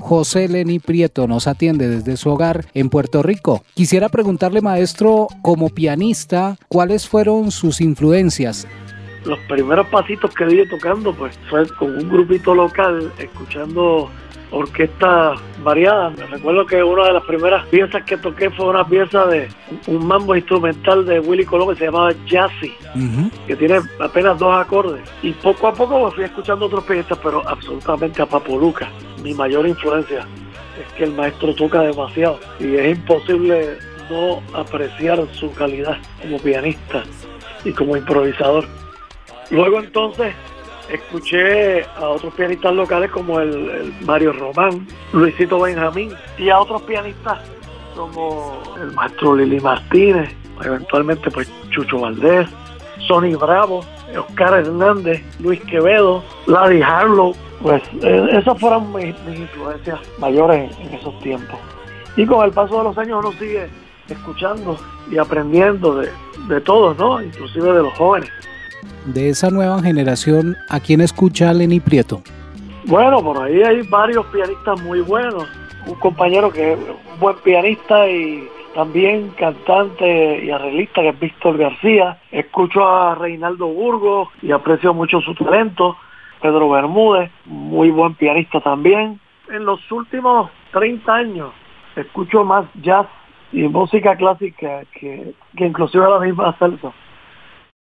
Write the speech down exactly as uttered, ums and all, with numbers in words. José Lenín Prieto nos atiende desde su hogar en Puerto Rico. Quisiera preguntarle, maestro, como pianista, ¿cuáles fueron sus influencias? Los primeros pasitos que vi tocando pues fue con un grupito local, escuchando orquestas variadas. Me recuerdo que una de las primeras piezas que toqué fue una pieza de un mambo instrumental de Willy Colón que se llamaba Jassy, uh-huh. que tiene apenas dos acordes. Y poco a poco fui escuchando otros piezas, pero absolutamente a Papo Lucca. Mi mayor influencia es que el maestro toca demasiado y es imposible no apreciar su calidad como pianista y como improvisador. Luego entonces escuché a otros pianistas locales como el, el Mario Román, Luisito Benjamín, y a otros pianistas como el maestro Lili Martínez, eventualmente pues Chucho Valdés, Sony Bravo, Oscar Hernández, Luis Quevedo, Larry Harlow. Pues eh, esas fueron mis, mis influencias mayores en, en esos tiempos. Y con el paso de los años uno sigue escuchando y aprendiendo de, de todos, ¿no? Inclusive de los jóvenes. De esa nueva generación, ¿a quién escucha Lenín Prieto? Bueno, por ahí hay varios pianistas muy buenos. Un compañero que es un buen pianista y también cantante y arreglista, que es Víctor García. Escucho a Reinaldo Burgos y aprecio mucho su talento. Pedro Bermúdez, muy buen pianista también. En los últimos treinta años escucho más jazz y música clásica que, que inclusive la misma salsa.